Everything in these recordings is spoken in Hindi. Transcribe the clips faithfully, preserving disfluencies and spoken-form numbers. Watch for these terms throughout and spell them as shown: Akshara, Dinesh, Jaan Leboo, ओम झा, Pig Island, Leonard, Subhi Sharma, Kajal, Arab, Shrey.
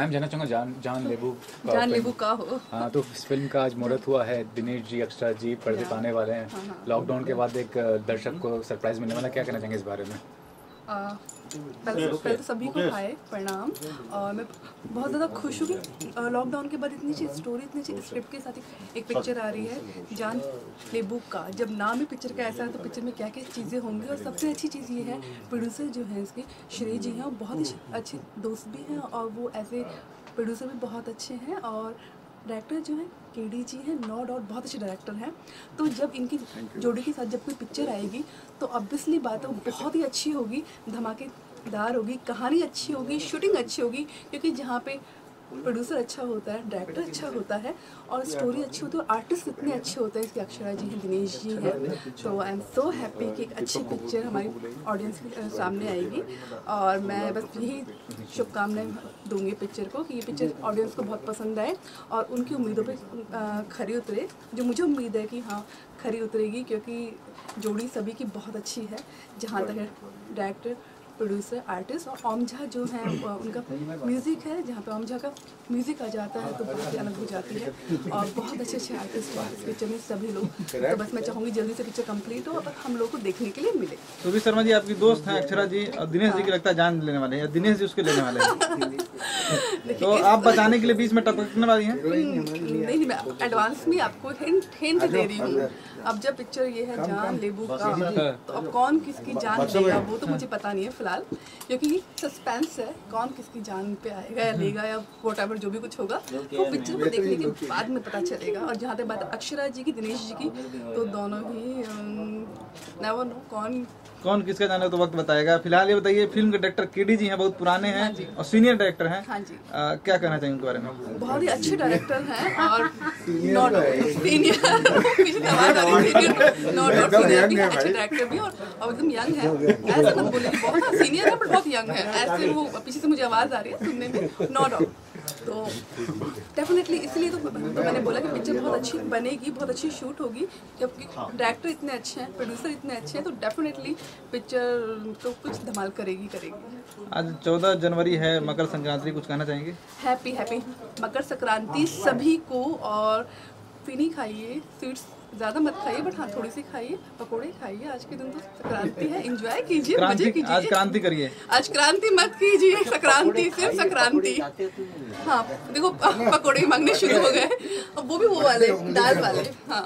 मैम जाना चाहूँगा जान जान लेबू जान लेबू का हो। हाँ, तो इस फिल्म का आज मुहूर्त हुआ है। दिनेश जी, अक्षरा जी पर्दे पर आने वाले हैं। लॉकडाउन के बाद एक दर्शक को सरप्राइज मिलने वाला, क्या कहना चाहेंगे इस बारे में? पहले पहले तो सभी को हाय प्रणाम। और मैं बहुत ज़्यादा खुश हूँ कि लॉकडाउन के बाद इतनी अच्छी स्टोरी, इतनी अच्छी स्क्रिप्ट के साथ एक पिक्चर आ रही है जान लेबू का। जब नाम ही पिक्चर का ऐसा है तो पिक्चर में क्या क्या चीज़ें होंगी। और सबसे अच्छी चीज़ ये है प्रोड्यूसर जो हैं इसके श्रेय जी हैं, वो बहुत ही अच्छे दोस्त भी हैं और वो ऐसे प्रोड्यूसर भी बहुत अच्छे हैं। और डायरेक्टर जो है केडीजे हैं, नो डाउट बहुत अच्छे डायरेक्टर हैं। तो जब इनकी जोड़ी के साथ जब कोई पिक्चर आएगी तो ऑब्वियसली बात है बहुत ही अच्छी होगी, धमाकेदार होगी, कहानी अच्छी होगी, शूटिंग अच्छी होगी। क्योंकि जहाँ पे प्रोड्यूसर अच्छा होता है, डायरेक्टर अच्छा होता है और स्टोरी अच्छी होती है, आर्टिस्ट इतने अच्छे होते हैं इसके। अक्षरा जी हैं, दिनेश जी हैं। तो आई एम सो हैप्पी कि एक अच्छी पिक्चर हमारी ऑडियंस के सामने आएगी। और मैं बस यही शुभकामनाएं दूंगी पिक्चर को कि ये पिक्चर ऑडियंस को बहुत पसंद आए और उनकी उम्मीदों पर खरी उतरे, जो मुझे उम्मीद है कि हाँ खरी उतरेगी। क्योंकि जोड़ी सभी की बहुत अच्छी है, जहाँ तक डायरेक्टर, प्रोड्यूसर, आर्टिस्ट और ओम झा जो हैं उनका म्यूज़िक है। जहाँ पे ओम झा का म्यूज़िक आ जाता है तो बहुत अलग हो जाती है। और बहुत अच्छे अच्छे आर्टिस्ट हैं इस पिक्चर में सभी लोग। तो बस मैं चाहूँगी जल्दी से पिक्चर कंप्लीट हो और हम लोग को देखने के लिए मिले। तो भी शर्मा जी आपकी दोस्त हैं, अक्षरा जी और दिनेश जी की लगता है जान लेने वाले हैं, या दिनेश जी उसके लेने वाले हैं। तो आप बताने के लिए बीच में टपकने वाली हैं? नहीं, मैं एडवांस में आपको हिंट दे रही हूँ। अब जब पिक्चर ये है जान लेबू का, तो अब कौन किसकी जान लेगा वो तो मुझे पता नहीं है फिलहाल, क्योंकि सस्पेंस है कौन किसकी जान पे आएगा या लेगा या व्हाटएवर जो भी कुछ होगा वो पिक्चर को देखने के बाद में पता चलेगा। और जहाँ तक बात अक्षरा जी की, दिनेश जी की, तो दोनों ही नेवर नो कौन कौन किसका जाना तो वक्त बताएगा। फिलहाल ये बताइए फिल्म के डायरेक्टर केडी जी हैं, बहुत पुराने हैं और सीनियर डायरेक्टर हैं। हाँ जी, क्या कहना चाहिए उनके बारे में? बहुत ही अच्छे डायरेक्टर हैं और नॉट अच्छे डायरेक्टर भी और एकदम यंग है। ऐसे तो बोले बहुत सीनियर है बट बहुत यंग है, ऐसे वो पीछे से मुझे आवाज़ आ रही है सुनने में, नो डाउट। तो डेफिनेटली इसलिए तो, तो मैंने बोला कि पिक्चर बहुत अच्छी बनेगी, बहुत अच्छी शूट होगी। जबकि डायरेक्टर इतने अच्छे हैं, प्रोड्यूसर इतने अच्छे हैं, तो डेफिनेटली पिक्चर तो कुछ धमाल करेगी करेगी आज चौदह जनवरी है, मकर संक्रांति, कुछ कहना चाहेंगे? हैप्पी हैप्पी मकर संक्रांति सभी को। और फिनी खाइए, स्वीट्स ज़्यादा मत खाइए बट हाँ थोड़ी सी खाइए, पकोड़े खाइए। आज के दिन तो संक्रांति है, एंजॉय कीजिए, मजे कीजिए। आज क्रांति करिए, आज क्रांति मत कीजिए, संक्रांति सिर्फ संक्रांति। हाँ देखो पकोड़े मांगने शुरू हो गए, अब वो भी वो वाले दाल वाले। हाँ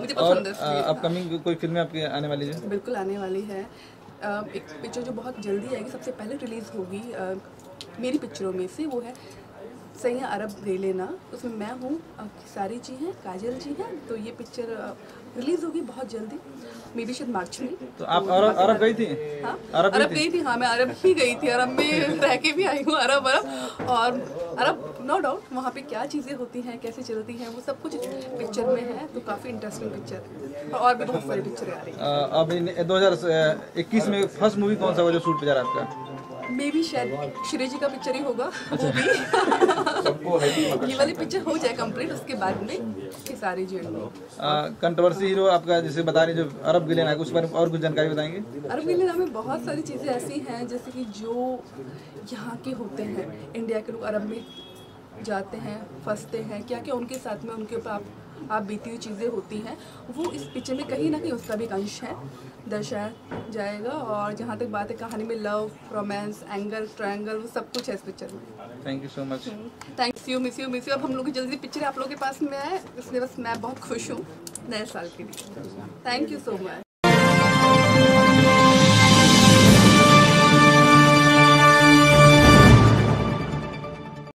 मुझे पसंद है। अपकमिंग कोई फिल्में आपकी आने वाली है? बिल्कुल आने वाली है। एक पिक्चर जो बहुत जल्दी आएगी, सबसे पहले रिलीज होगी मेरी पिक्चरों में से, वो है सही है अरब ले लेना। उसमें मैं हूँ, सारी जी हैं, काजल जी हैं। तो ये पिक्चर रिलीज होगी बहुत जल्दी, मे बी शायद मार्च में। तो आप अरब अरब गई थी? हाँ अरब गई थी। हाँ मैं अरब ही गई थी, अरब में रह के भी आई हूँ। अरब अरब और अरब नो डाउट वहाँ पे क्या चीज़ें होती हैं, कैसे चलती हैं, वो सब कुछ पिक्चर में है। तो काफ़ी इंटरेस्टिंग पिक्चर है और भी बहुत सारी पिक्चर आ रही है। अब दो हज़ार इक्कीस में फर्स्ट मूवी कौन सा होगा जो शूट पे जा रहा है आपका? मे भी शायद श्री जी का पिक्चर ही होगा। वो भी ये वाली पिक्चर हो जाए कंप्लीट, उसके बाद में ये सारी जो कंट्रोवर्सी हीरो आपका जैसे बता रही जो अरब गिलेना है, कुछ बार और कुछ जानकारी बताएंगे? अरब गिलेना में बहुत सारी चीज़ें ऐसी हैं जैसे कि जो यहाँ के होते हैं इंडिया के लोग अरब में जाते हैं, फंसते हैं, क्या क्या उनके साथ में उनके ऊपर आप आप बीती हुई चीज़ें होती हैं, वो इस पिक्चर में कहीं ना कहीं उसका भी अंश है, दर्शाया जाएगा। और जहाँ तक बात है कहानी में लव, रोमांस, एंगल, ट्रायंगल, वो सब कुछ है इस पिक्चर में। Thank you so much. Thank you, miss you miss you. अब हम लोग की जल्दी पिक्चर आप लोगों के पास में आए, इसलिए बस मैं बहुत खुश हूँ नए साल के लिए। Thank you so much.